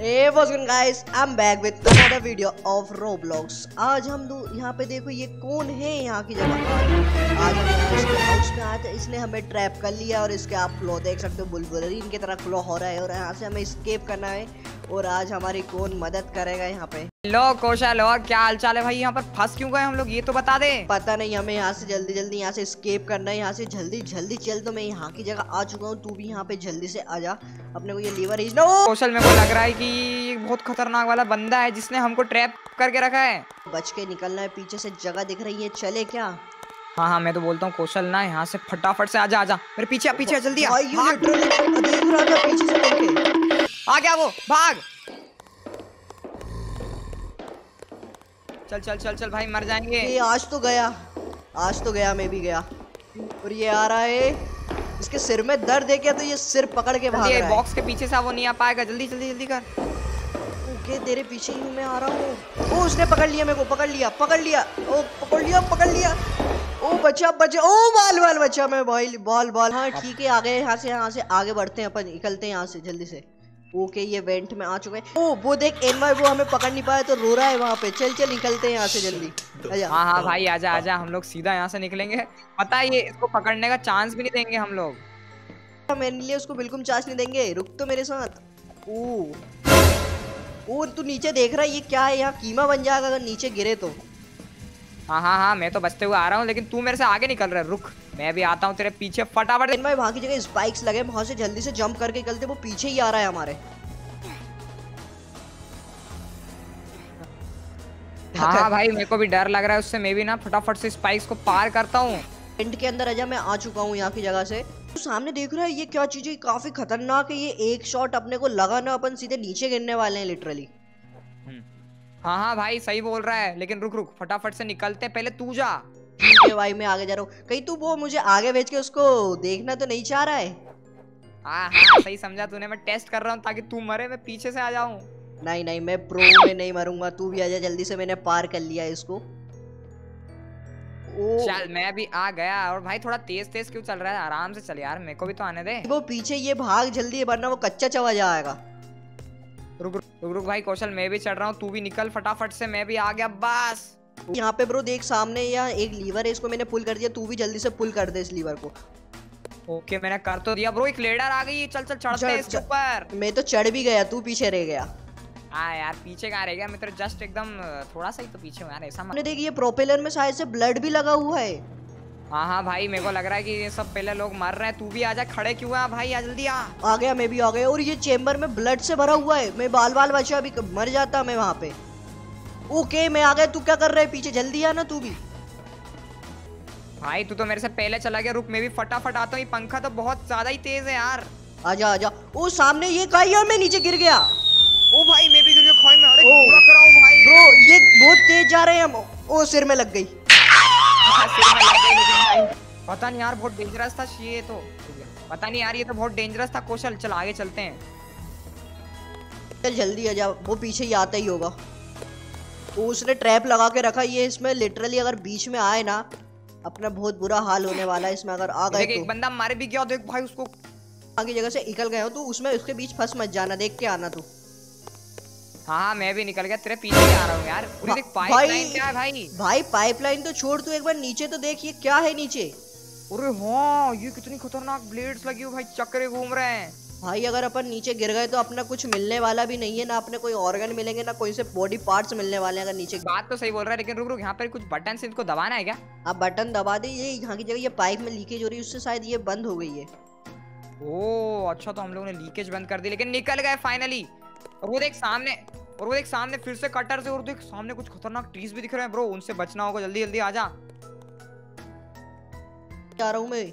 Hey what's going on guys, I'm back with another video of Roblox। आज हम यहाँ पे देखो ये कौन है यहाँ की जगह। आज हम इसके हाउस में आए थे, इसने हमें ट्रैप कर लिया और इसके आप क्लो देख सकते हो, बुलबुलरीन की तरह क्लो हो रहा है और यहाँ से हमें एस्केप करना है। और आज हमारी कौन मदद करेगा यहाँ पे। हेलो कौशल, क्या हाल चाल है भाई? यहाँ पर फंस क्यों गए हम लोग, ये तो बता दे। पता नहीं, हमें यहाँ से जल्दी जल्दी यहाँ से एस्केप करना है। यहाँ से जल्दी जल्दी चल, तो मैं यहाँ की जगह आ चुका हूँ, तू भी यहाँ पे जल्दी से आजा। अपने को ये लीवर खींचना। कौशल मेरे को लग रहा है कि ये बहुत खतरनाक वाला बंदा है जिसने हमको ट्रैप करके रखा है। बच के निकलना है, पीछे से जगह दिख रही है, चले क्या? हाँ हाँ मैं तो बोलता हूँ कौशल ना यहाँ से फटाफट से आजा आजा, मेरे पीछे पीछे जल्दी आ। गया वो, भाग। चल चल चल चल भाई, मर जाएंगे। ये आज तो गया, आज तो गया, मैं भी गया। और ये आ रहा है, इसके सिर में दर्द है क्या? तो ये सिर पकड़ के भाग रहा है। बॉक्स के पीछे से वो नहीं आ पाएगा, जल्दी जल्दी जल्दी कर। ओके तेरे पीछे ही मैं आ रहा हूँ। वो उसने पकड़ लिया मेरे को, पकड़ लिया ओ पकड़ लिया। ओ बचा ओ बाल बचा मैं भाई, बॉल। हाँ ठीक है, आ गए। यहाँ से आगे बढ़ते हैं अपन, निकलते हैं यहाँ से जल्दी से। ओके ये वेंट में आ चुके हैं। ओ वो देख एनवाई, वो हमें पकड़ नहीं पाया तो रो रहा है वहाँ पे। चल चल निकलते हैं यहाँ से जल्दी। हाँ हाँ भाई आजा आजा, हम लोग सीधा यहाँ से निकलेंगे। पता है ये इसको पकड़ने का चांस भी नहीं देंगे हम लोग, मेरे लिए उसको बिल्कुल चांस नहीं देंगे। रुक तो मेरे साथ। ओ तू नीचे देख रहा है, ये क्या है? यहाँ कीमा बन जाएगा अगर नीचे गिरे तो। हाँ हाँ हाँ मैं तो बचते हुए आ रहा हूँ, लेकिन तू मेरे से आगे निकल रहा है। रुक मैं भी आता हूँ तेरे पीछे फटाफट। भाई वहाँ की जगह स्पाइक्स लगे, वहाँ से जल्दी से जंप करके निकलते। वो पीछे ही आ रहा है हमारे। हाँ भाई मेरे को भी डर लग रहा है उससे, मैं भी ना फटाफट से स्पाइक्स को पार करता हूँ। टेंट के अंदर आजा, मैं आ चुका हूँ यहाँ की जगह से। तो सामने देख रहा है ये क्या चीज है, काफी खतरनाक है। ये एक शॉट अपने को लगा ना, अपन सीधे नीचे गिरने वाले हैं लिटरली। हाँ हाँ भाई सही बोल रहा है, लेकिन रुक रुक फटाफट से निकलते, पहले तू जा। ठीक है भाई मैं आगे जा रहा हूँ। कहीं तू वो मुझे आगे भेज के उसको देखना तो नहीं चाह रहा है? हाँ हाँ सही समझा तूने, मैं टेस्ट कर रहा हूँ ताकि तू मरे, मैं पीछे से आ जाऊँ। नहीं नहीं मैं प्रो में नहीं मरूंगा, तू भी आजा जल्दी से। मैंने पार कर लिया इसको। चल मैं भी आ गया। और भाई थोड़ा तेज तेज क्यों चल रहा है, आराम से चल यार, मेरे को भी तो आने दे। वो पीछे ये भाग जल्दी, वरना वो कच्चा चबा जाएगा। रुक भाई कौशल मैं भी चढ़ रहा हूँ, तू भी निकल फटाफट से। मैं भी आ गया बस। यहाँ पे ब्रो देख सामने यहाँ एक लीवर है, इसको मैंने पुल कर दिया, तू भी जल्दी से पुल कर दे इस लीवर को। ओके मैंने कर तो दिया ब्रो, एक लेडर आ गई। चल चल चढ़ते हैं इसके ऊपर। मैं तो चढ़ भी गया, तू पीछे रह गया। हाँ यार पीछे कहाँ रह गया, मैं तो जस्ट एकदम थोड़ा सा ही तो पीछे हूँ यार। ऐसा मैंने देखिए प्रोपेलर में शायद से ब्लड भी लगा हुआ है। हाँ हाँ भाई मेरे को लग रहा है कि ये सब पहले लोग मर रहे हैं। तू भी आजा, खड़े क्यों है भाई, आ जल्दी आ गया मैं भी आ गया। और ये चेम्बर में ब्लड से भरा हुआ है, मैं बाल बचा, अभी मर जाता मैं वहाँ पे। ओके मैं आ गया, तू क्या कर रहा है पीछे? जल्दी आना तू भी। भाई तू तो मेरे से पहले चला गया, रुक मैं भी फटाफट आता हूँ। ये पंखा तो बहुत ज्यादा ही तेज है यार। आजा आजा। ओ सामने ये काई, और मैं नीचे गिर गया। ओ भाई मैं भी गिर गया खोई में। अरे पूरा कराओ भाई। ब्रो ये बहुत तेज जा रहे हैं हम। ओ सिर में लग गई। पता नहीं यार बहुत डेंजरस था ये तो, पता नहीं यार ये तो बहुत डेंजरस था कौशल। चल आगे चलते हैं। चल जल्दी आ जा, वो पीछे ही आता ही होगा। उसने ट्रैप लगा के रखा ये, इसमें लिटरली अगर बीच में आए ना अपना बहुत बुरा हाल होने वाला है इसमें अगर आ गए तो। एक बंदा मारे भी गया, देख भाई उसको आगे जगह से निकल गया हो तू, उसमें उसके बीच फंस मत जाना, देख के आना तू। हाँ मैं भी निकल गया, तेरे पीछे आ रहा हूँ यार। देख पाइपलाइन क्या है भाई। भाई पाइपलाइन तो छोड़, तू एक बार नीचे तो देख ये क्या है नीचे। अरे हाँ ये कितनी खतरनाक ब्लेड्स लगी हो भाई, चक्कर घूम रहे हैं भाई। अगर अपन नीचे गिर गए तो अपना कुछ मिलने वाला भी नहीं है ना, अपने कोई ऑर्गन मिलेंगे ना कोई से बॉडी पार्ट्स मिलने वाले हैं अगर नीचे। बात तो सही बोल रहा है, लेकिन रुक रुक यहाँ पर कुछ बटन से इनको दबाना है क्या? आप बटन दबा दे। ये यहाँ की जगह ये पाइप में लीकेज हो रही है, उससे शायद ये बंद हो गई है। ओ अच्छा तो हम लोगों ने लीकेज बंद कर दी, लेकिन निकल गए फाइनली। और वो देख सामने, फिर से कटर से। और देख सामने कुछ खतरनाक ट्रीज भी दिख रहे हैं ब्रो, उनसे बचना होगा, जल्दी जल्दी आ जा। जा रहा हूँ मैं।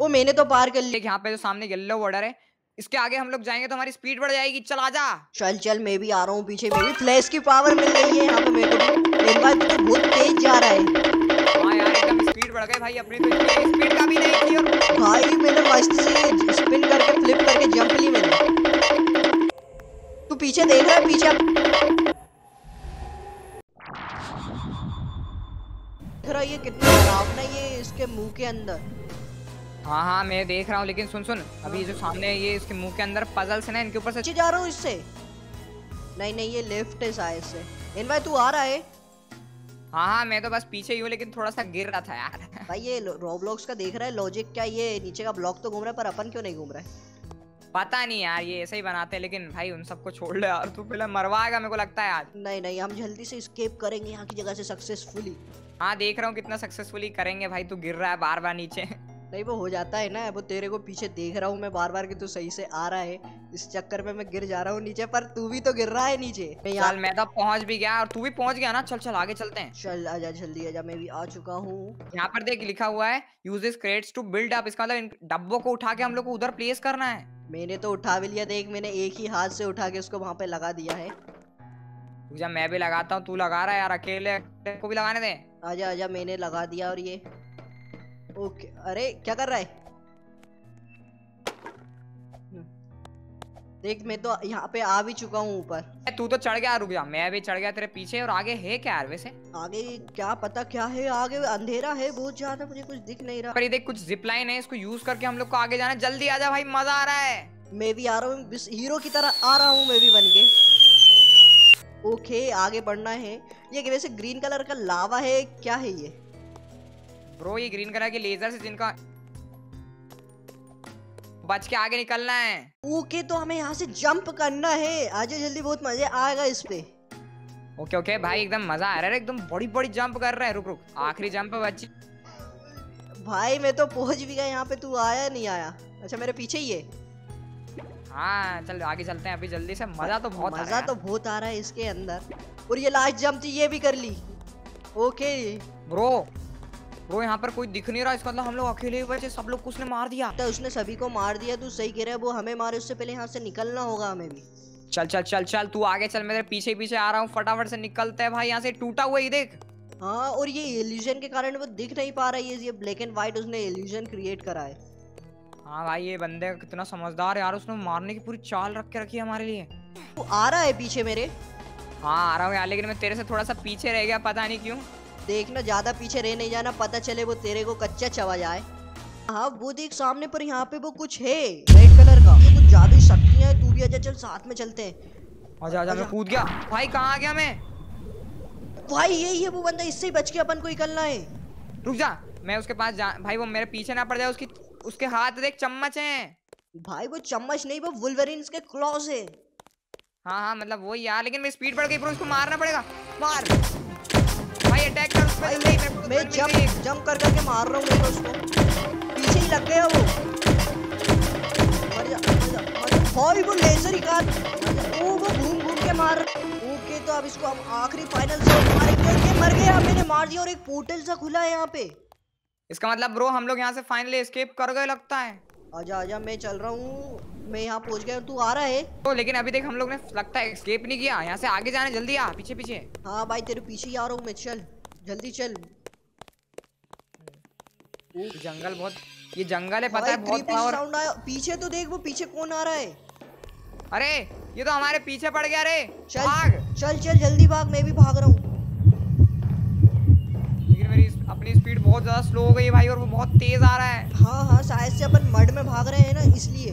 वो मैंने तो पार कर लिया। यहाँ पे जो सामने येलो बॉर्डर है, इसके आगे हम लोग जाएंगे तो हमारी स्पीड बढ़ जाएगी। चल आजा। चल चल मैं भी आ रहा हूँ पीछे, मैं भी फ्लैश की पावर मिल रही है यहाँ पे मेरे को। एक बार तो बहुत तेज जा रहा है। हाँ यार एकदम स्पीड बढ़ गई भाई अपनी, तो स्पीड का भी नहीं थी। और भाई मैंने मस्त से स्पिन करके फ्लिप करके जंप ली मैंने। तू पीछे देख रहा है पीछे तेरा, ये कितना डरावना ये इसके मुंह के अंदर। हाँ हाँ मैं देख रहा हूँ, लेकिन सुन अभी जो सामने ये इसके मुंह के अंदर पजल्स है ना, इनके ऊपर से जा रहा हूँ इससे। नहीं नहीं ये लेफ्ट है शायद से। इन भाई तू आ रहा है? हाँ हाँ मैं तो बस पीछे ही हूँ, लेकिन थोड़ा सा गिर रहा था यार। भाई ये रोब्लॉक्स का देख रहा है लॉजिक क्या, ये नीचे का ब्लॉक तो घूम रहा है पर अपन क्यों नहीं घूम रहा है पता नहीं यार। ये ऐसे ही बनाते हैं, लेकिन भाई उन सबको छोड़ दे यार, तू पहले मरवाएगा मेरे को लगता है यार। नहीं नहीं हम जल्दी से एस्केप करेंगे यहाँ की जगह से सक्सेसफुली। हाँ देख रहा हूँ कितना सक्सेसफुली करेंगे भाई, तू गिर रहा है बार बार नीचे। नहीं वो हो जाता है ना, वो तेरे को पीछे देख रहा हूँ मैं बार बार कि तू सही से आ रहा है, इस चक्कर में मैं गिर जा रहा हूँ नीचे, पर तू भी तो गिर रहा है नीचे। चल मैं तो पहुँच भी गया और तू भी पहुँच गया ना, चल चल आगे चलते हैं। चल आजा जल्दी आजा, मैं भी आ चुका हूँ। यहाँ पर देख लिखा हुआ है uses crates to build up, इसका मतलब डब्बों को उठा के हम लोग को उधर प्लेस करना है। मैंने तो उठा भी लिया, देख मैंने एक ही हाथ से उठा के उसको वहाँ पे लगा दिया है। जब मैं भी लगाता हूँ, तू लगा रहा है यार अकेले, को भी लगाने दे। आजा आजा मैंने लगा दिया और ये ओके। अरे क्या कर रहा है? देख मैं तो यहाँ पे आ भी चुका हूँ ऊपर। तू तो चढ़ गया, रुक जा मैं भी चढ़ गया तेरे पीछे। और आगे है क्या यार वैसे? आगे क्या पता क्या है, आगे अंधेरा है बहुत ज्यादा, मुझे कुछ दिख नहीं रहा। पर ये देख कुछ जिपलाइन है, इसको यूज करके हम लोग को आगे जाना। जल्दी आजा भाई मजा आ रहा है। मैं भी आ रहा हूँ हीरो की तरह आ रहा हूँ मैं भी बन के। ओके आगे बढ़ना है। ये वैसे ग्रीन कलर का लावा है क्या है ये? ब्रो ये ग्रीन कलर के लेजर से जिनका बच के आगे निकलना है। ओके तो हमें यहाँ से जंप करना है, आजा जल्दी बहुत मजे आएगा इस पे। ओके ओके भाई एकदम मजा आ रहा है, एकदम बड़ी बड़ी जंप कर रहा है। रुक रुक आखिरी जंप बची। भाई मैं तो पहुंच भी गया यहाँ पे, तू आया नहीं आया? अच्छा मेरे पीछे ही है। हाँ चल आगे चलते हैं अभी जल्दी से, मजा तो बहुत आ रहा है इसके अंदर। और ये लास्ट जंप थी ये भी कर ली। ओके ब्रो ब्रो यहाँ पर कोई दिख नहीं रहा, इसका मतलब हम लोग अकेले ही बचे, सब लोग कुछ ने मार दिया। तो उसने सभी को मार दिया, तू सही कह रहा है। वो हमें मारे उससे पहले यहाँ से निकलना होगा हमें भी। चल चल चल चल तू आगे चल, मैं तेरे पीछे पीछे आ रहा हूँ, फटाफट से निकलते हैं भाई यहाँ से। टूटा हुआ ये देख। हाँ और ये इल्यूजन के कारण वो दिख नहीं पा रहा है, ये ब्लैक एंड व्हाइट उसने इल्यूजन क्रिएट करा है। हाँ भाई ये बंदे कितना समझदार है यार, उसने मारने की पूरी चाल रख के रखी है हमारे लिए। वो आ रहा है पीछे मेरे। हाँ आ रहा हूँ यार, लेकिन मैं तेरे से थोड़ा सा पीछे रह गया पता नहीं क्यों। देखना ज्यादा पीछे रह नहीं जाना, पता चले वो तेरे को कच्चा चबा जाए। हाँ वो देख सामने पर यहाँ पे वो कुछ है रेड कलर का, कुछ तो जादू शक्तियाँ है। तू भी आजा चल साथ में चलते हैं। आजा आजा मैं कूद गया भाई। कहाँ आ गया मैं? भाई यही है वो बंदा, इससे ही बच के अपन को निकलना है। रुक जा मैं उसके पास भाई वो मेरे पीछे ना पड़ जाए। उसकी उसके हाथ देख चम्मच है भाई, वो चम्मच नहीं वो वुल्वरीन के क्लॉज है। हाँ हाँ मतलब वही यार, लेकिन मेरी स्पीड बढ़ गई पर उसको मारना पड़ेगा। मार भाई अटैक कर उस पे। मैं जंप कर करके मार रहा हूँ मैं तो उसको, पीछे ही लग गया वो। भाई वो लेजर ही काट, वो घूम घूम के मार। ओके तो अब इसको हम आखिरी फाइनल शॉट मारेंगे। मर गया मैंने, मार दिया और एक पोर्टल सा खुला है यहाँ पे। इसका मतलब ब्रो हम लोग यहाँ से फाइनली एस्केप कर गए लगता है। आजा आजा मैं चल रहा हूँ, मैं यहाँ पहुँच गया। तू आ रहा है तो, लेकिन अभी देख हम लोग ने लगता है एस्केप नहीं किया। यहाँ से आगे जाना, जल्दी आ पीछे पीछे। हाँ भाई तेरे पीछे ही आ रहा हूँ मैं, चल जल्दी चल। जंगल बहुत, ये जंगल है पता है बहुत साउंड आया पीछे। तो देख वो पीछे कौन आ रहा है। अरे ये तो हमारे पीछे पड़ गया रे। चल चल चल जल्दी भाग, मैं भी भाग रहा हूँ। अपनी स्पीड बहुत ज्यादा स्लो हो गई है भाई और वो बहुत तेज आ रहा है। हाँ हाँ शायद से अपन मड में भाग रहे हैं ना इसलिए।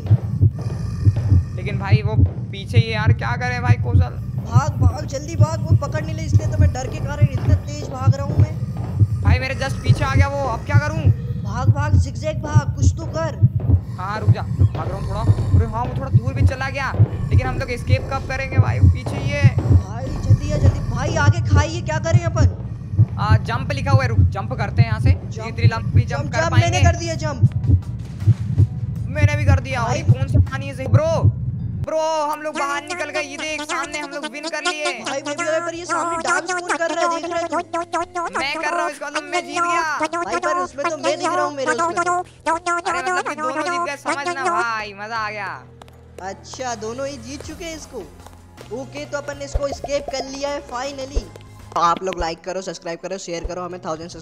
लेकिन भाई वो पीछे ही यार, क्या करें भाई कौशल। भाग भाग जल्दी भाग, वो पकड़ नहीं ले इसलिए तो मैं डर के कारण इतना तेज भाग रहा हूँ मैं। भाई मेरे जस्ट पीछे आ गया वो, अब क्या करूँ? भाग भाग zigzag भाग, कुछ तो कर। हाँ रुक जा भाग रहा हूँ थोड़ा। अरे हाँ वो थोड़ा दूर भी चला गया, लेकिन हम लोग एस्केप कब करेंगे भाई, पीछे ही है। भाई जल्दी जल्दी भाई आगे खाइए, क्या करें अपन? जंप लिखा हुआ है, रुक जंप करते हैं यहाँ से। जंप कर पाएंगे? मैंने कर दिया जंप, मैंने भी कर दिया। और कौन सा पानी है? ब्रो ब्रो हम लोग बाहर निकल गए, ये देख सामने हम लोग विन कर लिए। भाई मैं भी पर ये सामने डांस कौन कर रहा है, देख रहा है? मैं कर रहा हूँ इसका मतलब मैं जीत गया भाई, पर उसमें तो मैं दिख रहा हूँ मेरे उसमें। अरे मतलब कि दोनों जीत गए समझना भाई, मजा आ गया। अच्छा दोनों ही जीत चुके हैं इसको। ओके तो अपन ने इसको एस्केप कर लिया है फाइनली। आप लोग लाइक करो, सब्सक्राइब करो, शेयर करो, हमें 1000